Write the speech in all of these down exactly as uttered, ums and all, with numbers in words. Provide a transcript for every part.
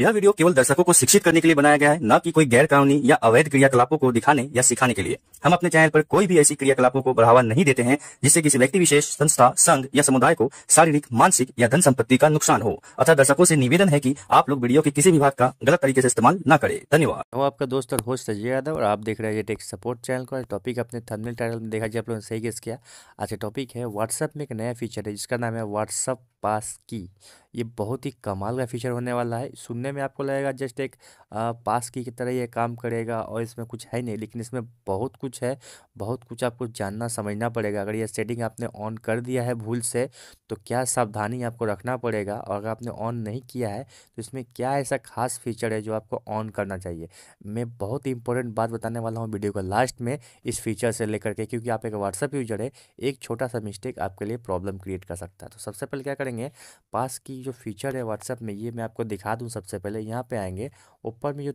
यह वीडियो केवल दर्शकों को शिक्षित करने के लिए बनाया गया है, न कि कोई गैर कानूनी या अवैध क्रियाकलापों को दिखाने या सिखाने के लिए। हम अपने चैनल पर कोई भी ऐसी क्रियाकलापों को बढ़ावा नहीं देते हैं जिससे किसी व्यक्ति विशेष, संस्था, संघ या समुदाय को शारीरिक, मानसिक या धन संपत्ति का नुकसान हो। अतः दर्शकों से निवेदन है कि आप लोग वीडियो के किसी भी भाग का गलत तरीके से इस्तेमाल न करें। धन्यवाद। आपका दोस्त और होस्ट अजय यादव और आप देख रहे हैं टेक सपोर्ट चैनल को। टॉपिक अपने थंबनेल टाइटल में देखा जी, आप लोगों ने सही गेस किया। आज का टॉपिक है व्हाट्सएप में एक नया फीचर है जिसका नाम है व्हाट्सएप पास की। ये बहुत ही कमाल का फीचर होने वाला है। सुनने में आपको लगेगा जस्ट एक आ, पास की की तरह ये काम करेगा और इसमें कुछ है नहीं, लेकिन इसमें बहुत कुछ है। बहुत कुछ आपको जानना समझना पड़ेगा। अगर ये सेटिंग आपने ऑन कर दिया है भूल से तो क्या सावधानी आपको रखना पड़ेगा, और अगर आपने ऑन नहीं किया है तो इसमें क्या ऐसा खास फीचर है जो आपको ऑन करना चाहिए। मैं बहुत इंपॉर्टेंट बात बताने वाला हूँ वीडियो को लास्ट में इस फीचर से लेकर के, क्योंकि आप एक व्हाट्सएप यूजर है, एक छोटा सा मिस्टेक आपके लिए प्रॉब्लम क्रिएट कर सकता है। तो सबसे पहले क्या करेंगे, पास की जो फीचर है व्हाट्सएप में ये मैं आपको दिखा दूं। सबसे पहले यहाँ पे आएंगे, ऊपर में जो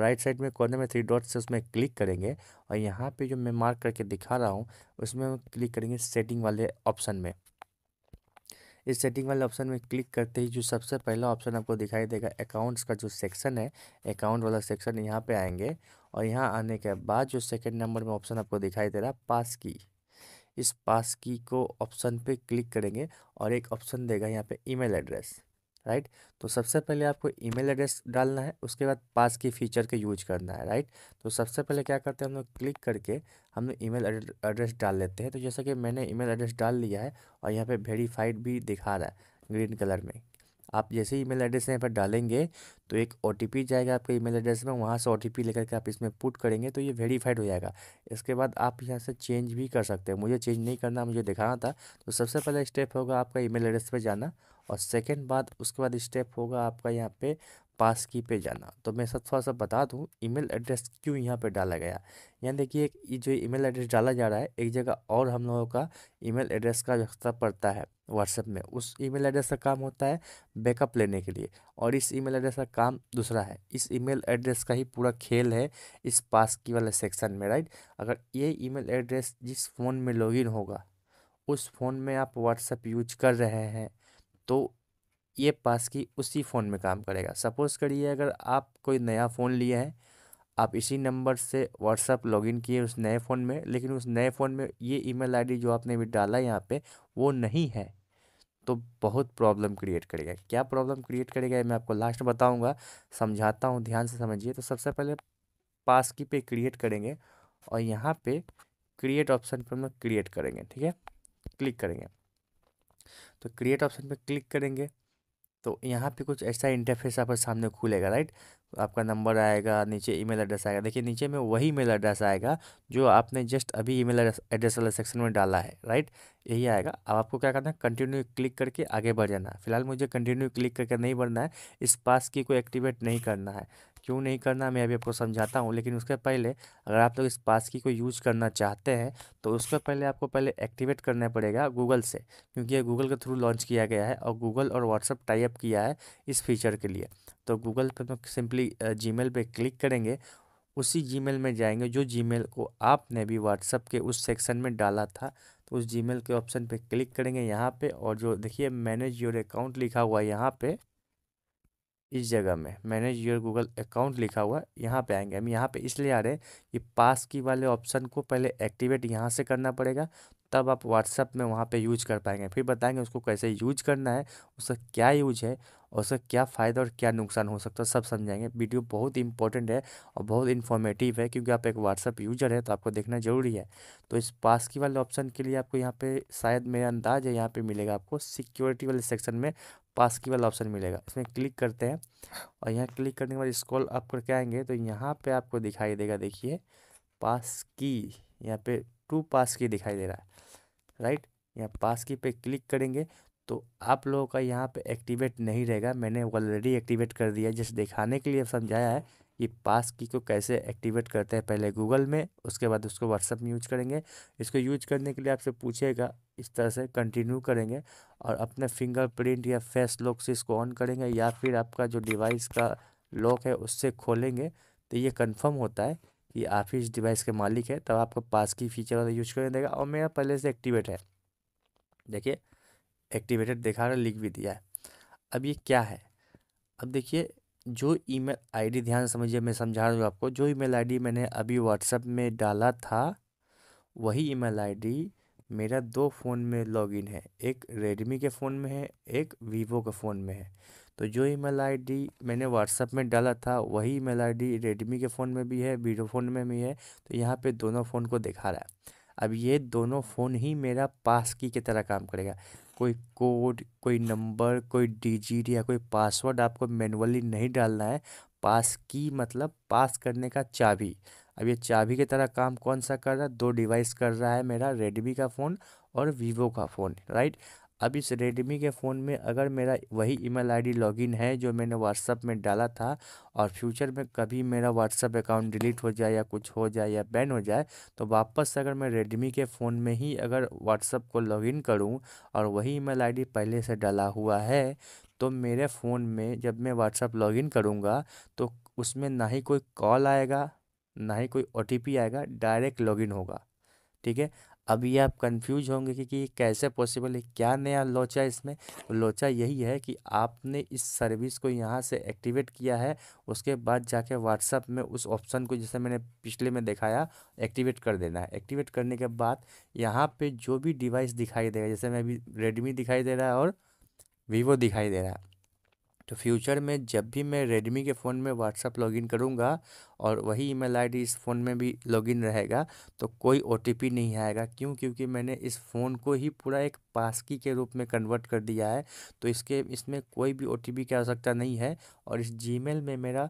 राइट साइड में कॉर्नर में थ्री डॉट्स है उसमें क्लिक करेंगे, और यहाँ पे जो मैं मार्क करके दिखा रहा हूँ उसमें क्लिक करेंगे सेटिंग वाले ऑप्शन में। इस सेटिंग वाले ऑप्शन में क्लिक करते ही जो सबसे पहला ऑप्शन आपको दिखाई देगा अकाउंट्स का जो सेक्शन है, अकाउंट वाला सेक्शन, यहाँ पर आएंगे और यहाँ आने के बाद जो सेकेंड नंबर में ऑप्शन आपको दिखाई दे रहा है पास की। इस पास की को ऑप्शन पे क्लिक करेंगे और एक ऑप्शन देगा यहाँ पे ईमेल एड्रेस, राइट। तो सबसे पहले आपको ईमेल एड्रेस डालना है, उसके बाद पास की फीचर के यूज करना है, राइट। तो सबसे पहले क्या करते हैं, हम लोग क्लिक करके हम लोग ईमेल एड्रेस डाल लेते हैं। तो जैसा कि मैंने ईमेल एड्रेस डाल लिया है और यहाँ पे वेरीफाइड भी दिखा रहा है ग्रीन कलर में। आप जैसे ईमेल एड्रेस यहाँ पर डालेंगे तो एक ओटीपी जाएगा आपके ईमेल एड्रेस में, वहाँ से ओटीपी लेकर के आप इसमें पुट करेंगे तो ये वेरीफाइड हो जाएगा। इसके बाद आप यहाँ से चेंज भी कर सकते हैं। मुझे चेंज नहीं करना, मुझे दिखाना था। तो सबसे पहला स्टेप होगा आपका ईमेल एड्रेस पे जाना, और सेकंड बाद उसके बाद स्टेप होगा आपका यहाँ पे पास की पे जाना। तो मैं सब थोड़ा सा बता दूँ ईमेल एड्रेस क्यों यहाँ पे डाला गया। यहाँ देखिए एक जो ईमेल एड्रेस डाला जा रहा है, एक जगह और हम लोगों का ईमेल एड्रेस का व्यवस्था पड़ता है व्हाट्सएप में। उस ईमेल एड्रेस का काम होता है बैकअप लेने के लिए, और इस ईमेल एड्रेस का काम दूसरा है। इस ईमेल एड्रेस का ही पूरा खेल है इस पास की वाले सेक्शन में, राइट। अगर ये ईमेल एड्रेस जिस फ़ोन में लॉगिन होगा उस फ़ोन में आप व्हाट्सएप यूज कर रहे हैं तो ये पास की उसी फ़ोन में काम करेगा। सपोज़ करिए अगर आप कोई नया फ़ोन लिए हैं, आप इसी नंबर से व्हाट्सएप लॉगिन किए उस नए फ़ोन में, लेकिन उस नए फ़ोन में ये ईमेल आईडी जो आपने भी डाला यहाँ पे वो नहीं है, तो बहुत प्रॉब्लम क्रिएट करेगा। क्या प्रॉब्लम क्रिएट करेगा मैं आपको लास्ट में बताऊँगा, समझाता हूँ, ध्यान से समझिए। तो सबसे पहले पास की पे क्रिएट करेंगे और यहाँ पर क्रिएट ऑप्शन पर हम क्रिएट करेंगे, ठीक है, क्लिक करेंगे। तो क्रिएट ऑप्शन पर क्लिक करेंगे तो यहाँ पे कुछ ऐसा इंटरफेस आपके सामने खुलेगा, राइट। आपका नंबर आएगा, नीचे ईमेल एड्रेस आएगा। देखिए नीचे में वही ईमेल एड्रेस आएगा जो आपने जस्ट अभी ईमेल एड्रेस वाले सेक्शन में डाला है, राइट, यही आएगा। अब आपको क्या करना है, कंटिन्यू क्लिक करके आगे बढ़ जाना है। फिलहाल मुझे कंटिन्यू क्लिक करके नहीं बढ़ना है, इस पास की को एक्टिवेट नहीं करना है। क्यों नहीं करना मैं अभी आपको समझाता हूँ, लेकिन उसके पहले अगर आप लोग इस पास की को यूज़ करना चाहते हैं तो उसके पहले आपको पहले एक्टिवेट करना पड़ेगा गूगल से, क्योंकि ये गूगल के थ्रू लॉन्च किया गया है और गूगल और व्हाट्सएप टाई अप किया है इस फीचर के लिए। तो गूगल पर तो सिंपली जीमेल पे क्लिक करेंगे, उसी जीमेल में जाएंगे जो जीमेल को आपने भी व्हाट्सएप के उस सेक्शन में डाला था। तो उस जीमेल के ऑप्शन पे क्लिक करेंगे यहाँ पे, और जो देखिए मैनेज योर अकाउंट लिखा हुआ है यहाँ पे, इस जगह में मैनेज योर गूगल अकाउंट लिखा हुआ है, यहाँ पे आएंगे। हम यहाँ पे इसलिए आ रहे हैं कि पास की वाले ऑप्शन को पहले एक्टिवेट यहाँ से करना पड़ेगा, तब आप व्हाट्सएप में वहाँ पे यूज कर पाएंगे। फिर बताएंगे उसको कैसे यूज करना है, उसका क्या यूज है और उसका क्या फ़ायदा और क्या नुकसान हो सकता है, सब समझाएंगे। वीडियो बहुत इंपॉर्टेंट है और बहुत इन्फॉर्मेटिव है, क्योंकि आप एक व्हाट्सएप यूजर है तो आपको देखना ज़रूरी है। तो इस पास की वाले ऑप्शन के लिए आपको यहाँ पे शायद मेरा अंदाज़ है यहाँ पे मिलेगा आपको सिक्योरिटी वाले सेक्शन में पास की वाला ऑप्शन मिलेगा। इसमें क्लिक करते हैं और यहाँ क्लिक करने के बाद स्क्रॉल अप करके आएंगे तो यहाँ पर आपको दिखाई देगा, देखिए पास की, यहाँ पर टू पास की दिखाई दे रहा है, राइट। यहाँ पास की पे क्लिक करेंगे तो आप लोगों का यहाँ पे एक्टिवेट नहीं रहेगा। मैंने ऑलरेडी एक्टिवेट कर दिया, जस्ट दिखाने के लिए समझाया है कि पास की को कैसे एक्टिवेट करते हैं, पहले गूगल में उसके बाद उसको व्हाट्सएप में यूज करेंगे। इसको यूज करने के लिए आपसे पूछेगा, इस तरह से कंटिन्यू करेंगे और अपने फिंगरप्रिंट या फेस लॉक से इसको ऑन करेंगे, या फिर आपका जो डिवाइस का लॉक है उससे खोलेंगे। तो ये कन्फर्म होता है कि आप इस डिवाइस के मालिक है, तब तो आपको पास की फीचर वाला यूज करने देगा। और मेरा पहले से एक्टिवेट है, देखिए एक्टिवेटेड दिखा रहा, लिख भी दिया है। अब ये क्या है, अब देखिए जो ईमेल आईडी, ध्यान समझिए मैं समझा रहा हूँ आपको, जो ईमेल आईडी मैंने अभी व्हाट्सएप में डाला था वही ईमेल आईडी मेरा दो फ़ोन में लॉगिन है, एक रेडमी के फ़ोन में है, एक वीवो के फ़ोन में है। तो जो ईमेल आईडी मैंने व्हाट्सएप में डाला था वही ईमेल आईडी रेडमी के फ़ोन में भी है, वीवो फ़ोन में भी है। तो यहाँ पे दोनों फ़ोन को दिखा रहा है। अब ये दोनों फ़ोन ही मेरा पास की की तरह काम करेगा। कोई कोड, कोई नंबर, कोई डिजिट या कोई पासवर्ड आपको मैन्युअली नहीं डालना है। पास की मतलब पास करने का चाबी। अब ये चाबी की तरह काम कौन सा कर रहा है? दो डिवाइस कर रहा है, मेरा रेडमी का फ़ोन और वीवो का फ़ोन, राइट। अब इस रेडमी के फ़ोन में अगर मेरा वही ईमेल आईडी लॉगिन है जो मैंने व्हाट्सएप में डाला था, और फ्यूचर में कभी मेरा व्हाट्सएप अकाउंट डिलीट हो जाए या कुछ हो जाए या बैन हो जाए, तो वापस अगर मैं रेडमी के फ़ोन में ही अगर व्हाट्सएप को लॉगिन करूं और वही ईमेल आईडी पहले से डाला हुआ है, तो मेरे फ़ोन में जब मैं व्हाट्सएप लॉगिन करूँगा तो उसमें ना ही कोई कॉल आएगा, ना ही कोई ओ टी पी आएगा, डायरेक्ट लॉगिन होगा, ठीक है। अभी आप कंफ्यूज होंगे कि कि कैसे पॉसिबल है, क्या नया लोचा है इसमें। लोचा यही है कि आपने इस सर्विस को यहाँ से एक्टिवेट किया है, उसके बाद जाके व्हाट्सएप में उस ऑप्शन को, जैसे मैंने पिछले में दिखाया, एक्टिवेट कर देना है। एक्टिवेट करने के बाद यहाँ पे जो भी डिवाइस दिखाई देगा, जैसे मैं अभी रेडमी दिखाई दे रहा है और वीवो दिखाई दे रहा है, तो फ्यूचर में जब भी मैं रेडमी के फ़ोन में व्हाट्सएप लॉगिन करूंगा और वही ईमेल आईडी इस फ़ोन में भी लॉगिन रहेगा, तो कोई ओटीपी नहीं आएगा। क्यों? क्योंकि मैंने इस फ़ोन को ही पूरा एक पासकी के रूप में कन्वर्ट कर दिया है, तो इसके इसमें कोई भी ओटीपी की आवश्यकता नहीं है। और इस जीमेल में मेरा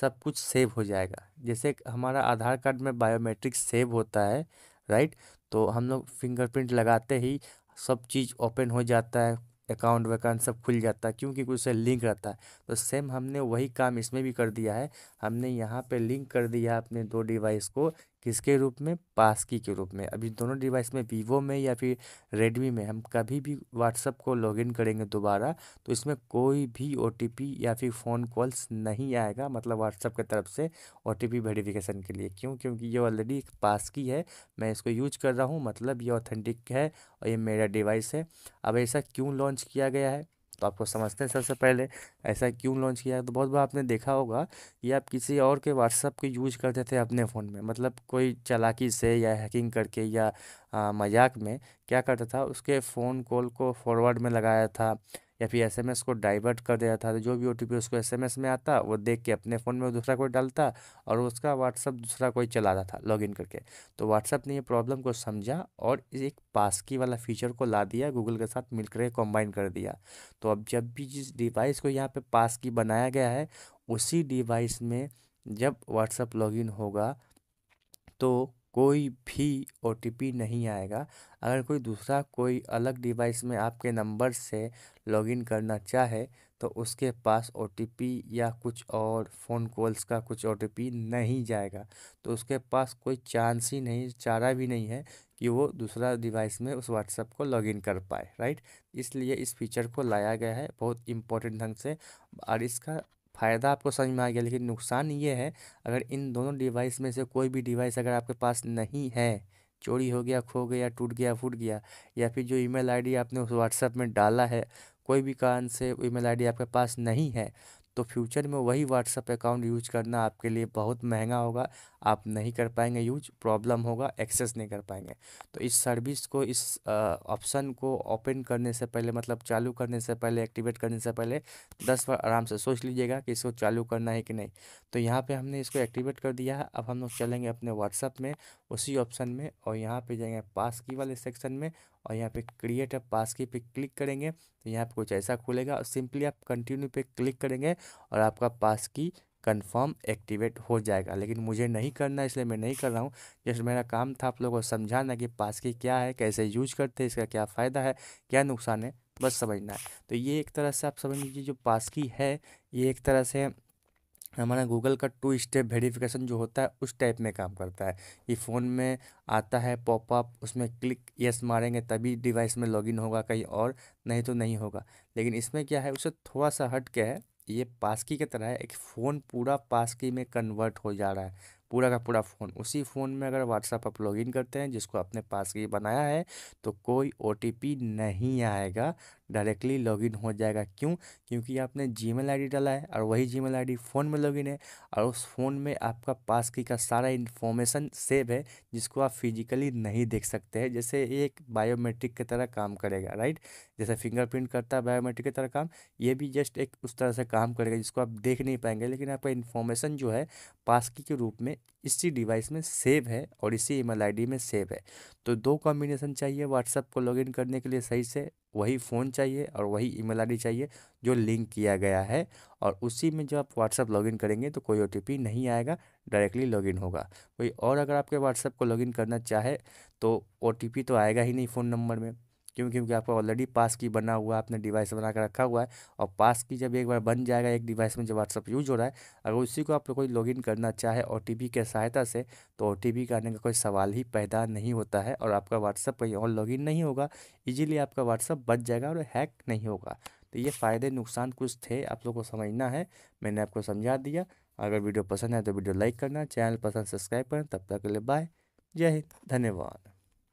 सब कुछ सेव हो जाएगा, जैसे हमारा आधार कार्ड में बायोमेट्रिक्स सेव होता है, राइट। तो हम लोग फिंगरप्रिंट लगाते ही सब चीज़ ओपन हो जाता है, अकाउंट वकाउंट सब खुल जाता है, क्योंकि उससे लिंक रहता है। तो सेम हमने वही काम इसमें भी कर दिया है। हमने यहाँ पे लिंक कर दिया अपने दो डिवाइस को, किसके रूप में? पासकी के रूप में। अभी दोनों डिवाइस में, वीवो में या फिर रेडमी में, हम कभी भी व्हाट्सएप को लॉगिन करेंगे दोबारा, तो इसमें कोई भी ओटीपी या फिर फ़ोन कॉल्स नहीं आएगा, मतलब व्हाट्सएप की तरफ से ओटीपी वेरिफिकेशन के लिए। क्यों? क्योंकि ये ऑलरेडी एक पासकी है, मैं इसको यूज कर रहा हूँ, मतलब ये ऑथेंटिक है और ये मेरा डिवाइस है। अब ऐसा क्यों लॉन्च किया गया है, तो आपको समझते हैं सबसे पहले ऐसा क्यों लॉन्च किया। तो बहुत बार आपने देखा होगा कि आप किसी और के व्हाट्सएप के यूज़ करते थे अपने फ़ोन में, मतलब कोई चालाकी से या हैकिंग करके या आ, मजाक में क्या करता था, उसके फ़ोन कॉल को फॉरवर्ड में लगाया था या फिर एसएमएस को डाइवर्ट कर दिया था। तो जो भी ओटीपी उसको एसएमएस में आता, वो देख के अपने फ़ोन में दूसरा कोई डालता और उसका व्हाट्सएप दूसरा कोई चलाता था लॉगिन करके। तो व्हाट्सएप ने ये प्रॉब्लम को समझा और एक पासकी वाला फीचर को ला दिया, गूगल के साथ मिलकर कंबाइन कर दिया। तो अब जब भी जिस डिवाइस को यहाँ पर पासकी बनाया गया है, उसी डिवाइस में जब व्हाट्सएप लॉगिन होगा तो कोई भी ओटीपी नहीं आएगा। अगर कोई दूसरा कोई अलग डिवाइस में आपके नंबर से लॉगिन करना चाहे, तो उसके पास ओटीपी या कुछ और फ़ोन कॉल्स का कुछ ओटीपी नहीं जाएगा। तो उसके पास कोई चांस ही नहीं, चारा भी नहीं है कि वो दूसरा डिवाइस में उस व्हाट्सएप को लॉगिन कर पाए, राइट। इसलिए इस फीचर को लाया गया है बहुत इंपॉर्टेंट ढंग से, और इसका फ़ायदा आपको समझ में आ गया। लेकिन नुकसान ये है, अगर इन दोनों डिवाइस में से कोई भी डिवाइस अगर आपके पास नहीं है, चोरी हो गया, खो गया, टूट गया, फूट गया, या फिर जो ईमेल आईडी आपने उस व्हाट्सएप में डाला है, कोई भी कारण से ईमेल आईडी आपके पास नहीं है, तो फ्यूचर में वही व्हाट्सएप अकाउंट यूज करना आपके लिए बहुत महंगा होगा। आप नहीं कर पाएंगे यूज, प्रॉब्लम होगा, एक्सेस नहीं कर पाएंगे। तो इस सर्विस को, इस ऑप्शन को ओपन करने से पहले, मतलब चालू करने से पहले, एक्टिवेट करने से पहले दस बार आराम से सोच लीजिएगा कि इसको चालू करना है कि नहीं। तो यहाँ पे हमने इसको एक्टिवेट कर दिया है। अब हम लोग चलेंगे अपने व्हाट्सएप में, उसी ऑप्शन में, और यहाँ पर जाएंगे पास की वाले सेक्शन में, और यहाँ पे क्रिएट अ पासकी पे क्लिक करेंगे तो यहाँ पे कुछ ऐसा खुलेगा और सिंपली आप कंटिन्यू पे क्लिक करेंगे और आपका पासकी कंफर्म एक्टिवेट हो जाएगा। लेकिन मुझे नहीं करना, इसलिए मैं नहीं कर रहा हूँ। जैसे मेरा काम था आप लोगों को समझाना कि पासकी क्या है, कैसे यूज करते हैं, इसका क्या फ़ायदा है, क्या नुकसान है, बस समझना है। तो ये एक तरह से आप समझ लीजिए, जो पासकी है ये एक तरह से हमारा गूगल का टू स्टेप वेरिफिकेशन जो होता है उस टाइप में काम करता है। ये फ़ोन में आता है पॉपअप, उसमें क्लिक यस मारेंगे तभी डिवाइस में लॉगिन होगा, कहीं और नहीं तो नहीं होगा। लेकिन इसमें क्या है, उससे थोड़ा सा हट के है, ये पासकी की तरह है, एक फ़ोन पूरा पासकी में कन्वर्ट हो जा रहा है, पूरा का पूरा फ़ोन। उसी फ़ोन में अगर व्हाट्सएप आप लॉगिन करते हैं जिसको आपने पासकी बनाया है तो कोई ओटीपी नहीं आएगा, डायरेक्टली लॉगिन हो जाएगा। क्यों? क्योंकि आपने जीमेल आईडी डाला है और वही जीमेल आईडी फ़ोन में लॉगिन है और उस फ़ोन में आपका पासकी का सारा इन्फॉर्मेशन सेव है जिसको आप फिजिकली नहीं देख सकते हैं। जैसे एक बायोमेट्रिक की तरह काम करेगा, राइट? जैसे फिंगरप्रिंट करता है बायोमेट्रिक की तरह काम, ये भी जस्ट एक उस तरह से काम करेगा जिसको आप देख नहीं पाएंगे, लेकिन आपका इन्फॉर्मेशन जो है पासकी के रूप में इसी डिवाइस में सेव है और इसी ईमेल आईडी में सेव है। तो दो कॉम्बिनेशन चाहिए व्हाट्सएप को लॉगिन करने के लिए सही से, वही फ़ोन चाहिए और वही ईमेल आईडी चाहिए जो लिंक किया गया है, और उसी में जब आप व्हाट्सएप लॉगिन करेंगे तो कोई ओटीपी नहीं आएगा, डायरेक्टली लॉगिन होगा। कोई और अगर आपके व्हाट्सएप को लॉगिन करना चाहे तो ओटीपी तो आएगा ही नहीं फ़ोन नंबर में, क्यों? क्योंकि आपका ऑलरेडी पास की बना हुआ, आपने डिवाइस बना कर रखा हुआ है और पास की जब एक बार बन जाएगा एक डिवाइस में जब व्हाट्सअप यूज़ हो रहा है, अगर उसी को आप कोई लॉगिन करना चाहे ओटीपी के सहायता से तो ओटीपी का आने का कोई सवाल ही पैदा नहीं होता है और आपका व्हाट्सअप कहीं और लॉगिन नहीं होगा, ईजिली आपका व्हाट्सअप बच जाएगा और हैक नहीं होगा। तो ये फ़ायदे नुकसान कुछ थे, आप लोग को समझना है, मैंने आपको समझा दिया। अगर वीडियो पसंद है तो वीडियो लाइक करना, चैनल पसंद सब्सक्राइब करना। तब तक के लिए बाय, जय हिंद, धन्यवाद।